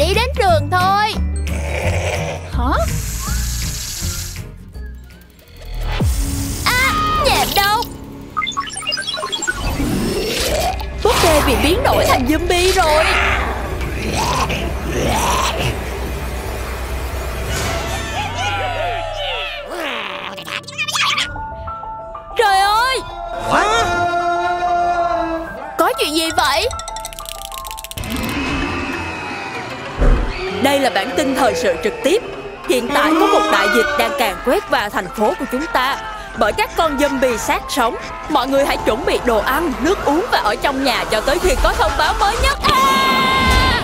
đi đến trường thôi. Hả? À, nhẹp đâu. Búp bê bị biến đổi thành zombie rồi. Trời ơi! Hả? Có chuyện gì vậy? Đây là bản tin thời sự trực tiếp. Hiện tại có một đại dịch đang càn quét vào thành phố của chúng ta bởi các con zombie sát sống. Mọi người hãy chuẩn bị đồ ăn, nước uống và ở trong nhà cho tới khi có thông báo mới nhất. À!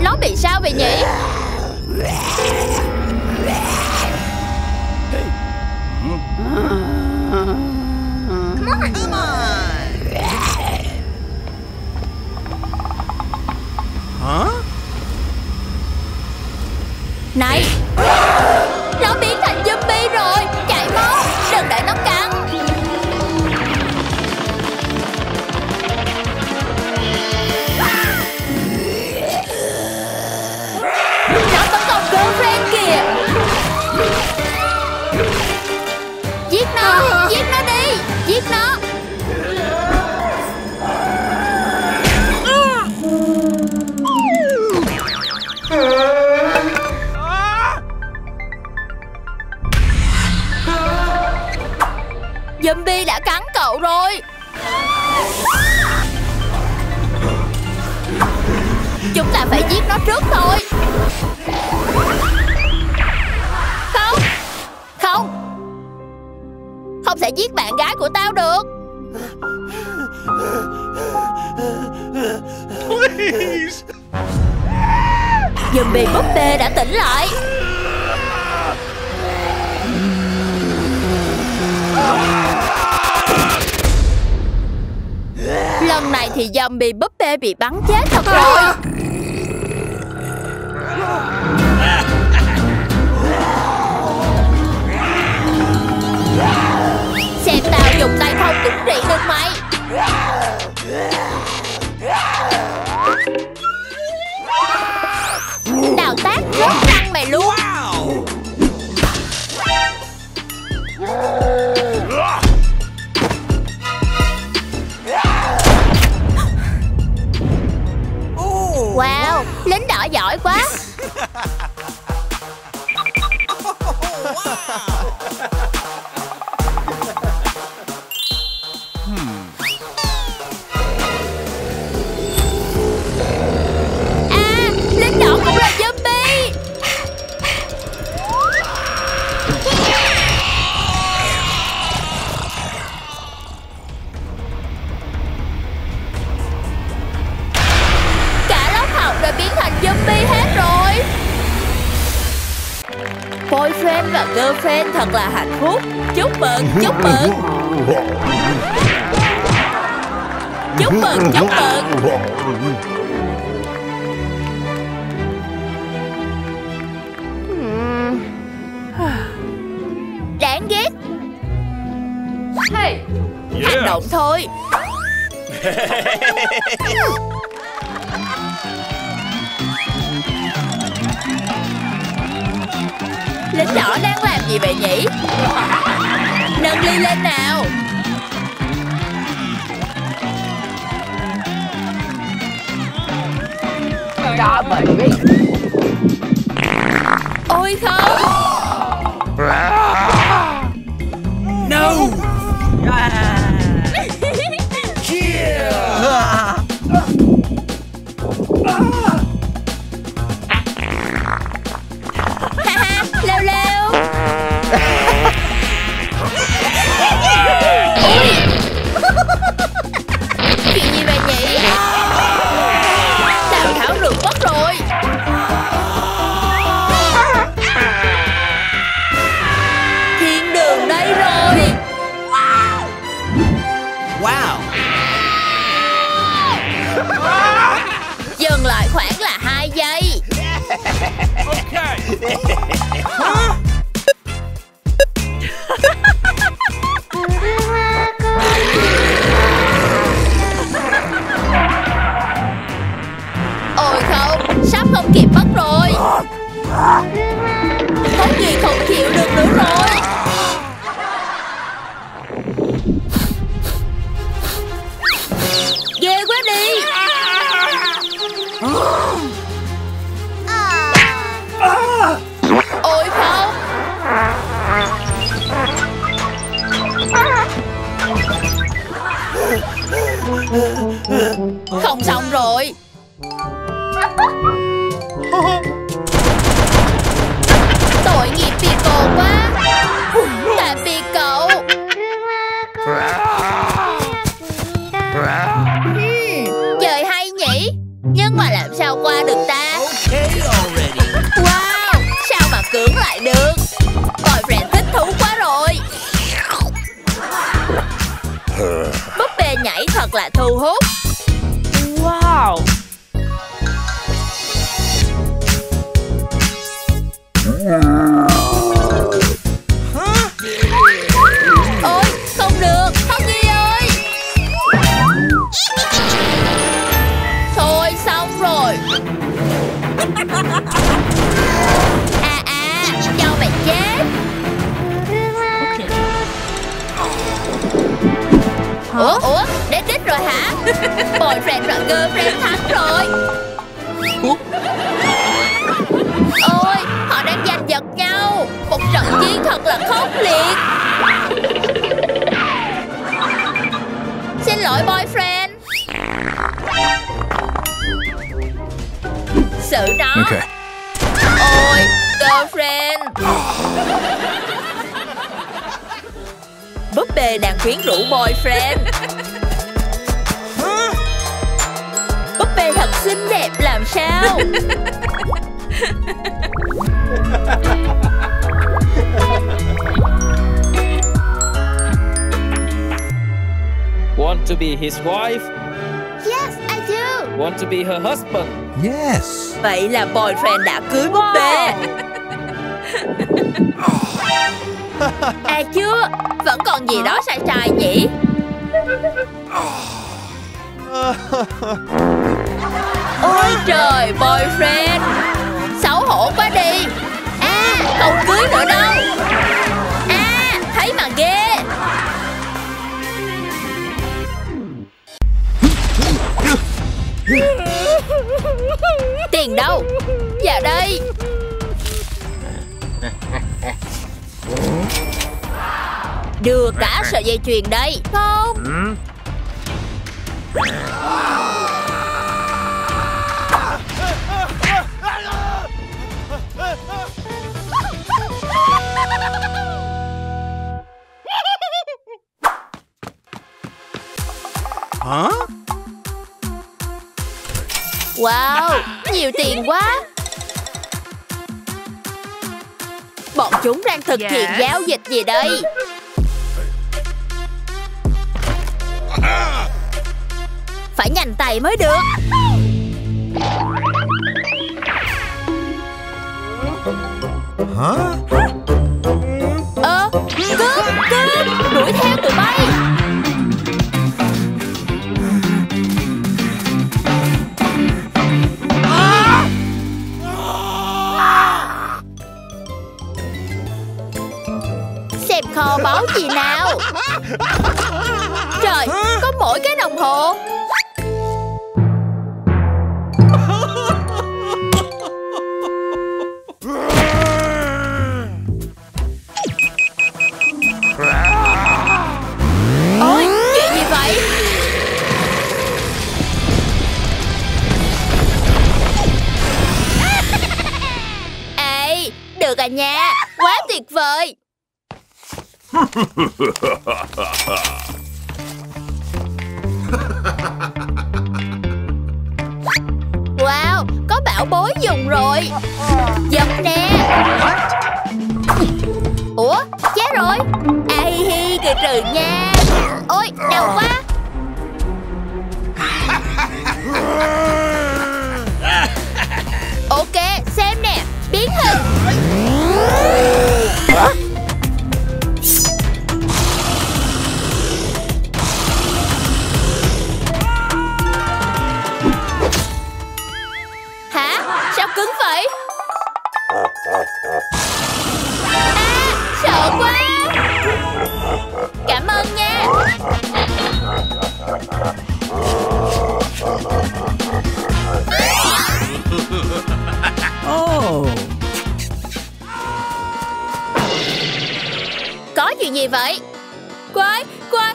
Nó bị sao vậy nhỉ? Hả? Này, nó biến thành zombie rồi. Chạy mau, đừng để nó cắn. Nó tấn công girlfriend kìa. Giết nó, giết nó đi, giết nó. Zombie đã cắn cậu rồi. Chúng ta phải giết nó trước thôi. Không, không, không thể giết bạn gái của tao được. Please. Zombie búp bê đã tỉnh lại. Lần này thì zombie búp bê bị bắn chết thật rồi. Xem tao dùng tay không cũng trị được mày. Đào tác rớt răng mày luôn. Wow, lính đỏ giỏi quá. À, lính đỏ cũng là zombie. Biến thành zombie hết rồi. Boyfriend và girlfriend thật là hạnh phúc. Chúc mừng, chúc mừng. Chúc mừng, chúc mừng. Đáng ghét. Hey, hành động thôi. Lính đỏ đang làm gì vậy nhỉ? Nâng ly lên nào. Đó baby. Ôi không. No. Chuyện gì vậy nhỉ? Tào Tháo được mất rồi. Thiên đường đây rồi. Wow. Dừng lại khoảng là 2 giây. Ôi không. Không xong rồi. Tội nghiệp vì cậu quá. Tạm biệt cậu. Chơi hay nhỉ. Nhưng mà làm sao qua được ta? Wow, sao mà cưỡng lại được. Boyfriend thích thú quá rồi. Búp bê nhảy thật là thu hút. Wow. Ôi, không được, không Nhi ơi. Thôi xong rồi. Cho mày chết. Ủa, đến đích rồi hả? Boyfriend và girlfriend thắng rồi. Ôi, họ đang giành giật nhau. Một trận chiến thật là khốc liệt. Xin lỗi boyfriend. Sự đó. Ôi, girlfriend. Búp bê đang quyến rũ boyfriend. Búp bê thật xinh đẹp làm sao. Want to be his wife? Yes, I do. Want to be her husband? Yes. Vậy là boyfriend đã cưới búp bê. À chưa, vẫn còn gì đó sai sai nhỉ? Ôi trời, boyfriend. Xấu hổ quá đi. Không cưới nữa đâu. Thấy mà ghê. Tiền đâu? Dạ đây. Đưa cả sợi dây chuyền đây. Không. Hả? Wow, nhiều tiền quá. Bọn chúng đang thực hiện giao dịch gì đây? Phải nhanh tay mới được. Hả? Cướp, đuổi theo tụi bay. Xem kho báu gì nào. Trời, có mỗi cái đồng hồ. Cả nhà, quá tuyệt vời. Wow, có bảo bối dùng rồi. Giật nè. Ủa, chết rồi. Ai hi cười trừ nha. Ôi, đau quá. Ok, xem nè. Biến hình. Hả? Sao cứng vậy? Sợ quá. Cảm ơn nha. chuyện gì vậy? Quái vật.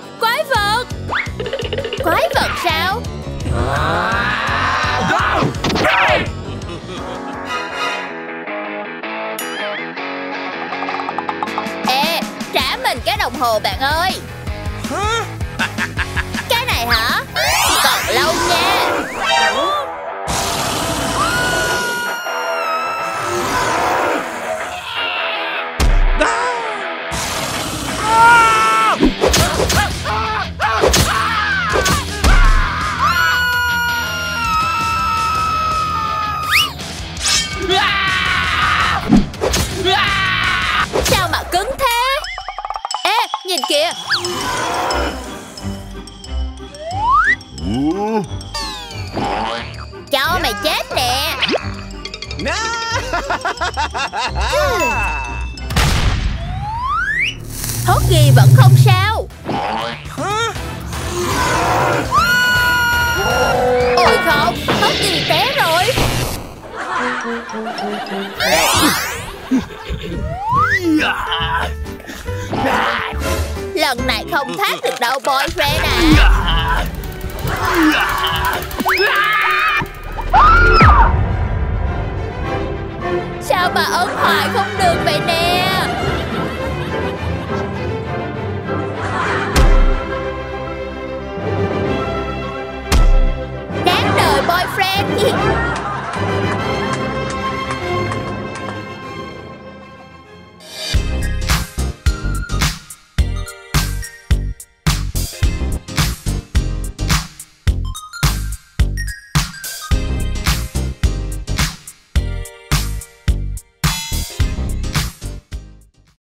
Quái vật sao? Ê, trả mình cái đồng hồ bạn ơi. Cái này hả? Còn lâu nha. Sao mà cứng thế? Ê, nhìn kìa. Cho mày chết nè. Huggy vẫn không sao. Ôi không, Huggy té rồi. Lần này không thoát được đâu boyfriend à. Sao mà ấn hoài không được vậy nè? Đáng đời boyfriend.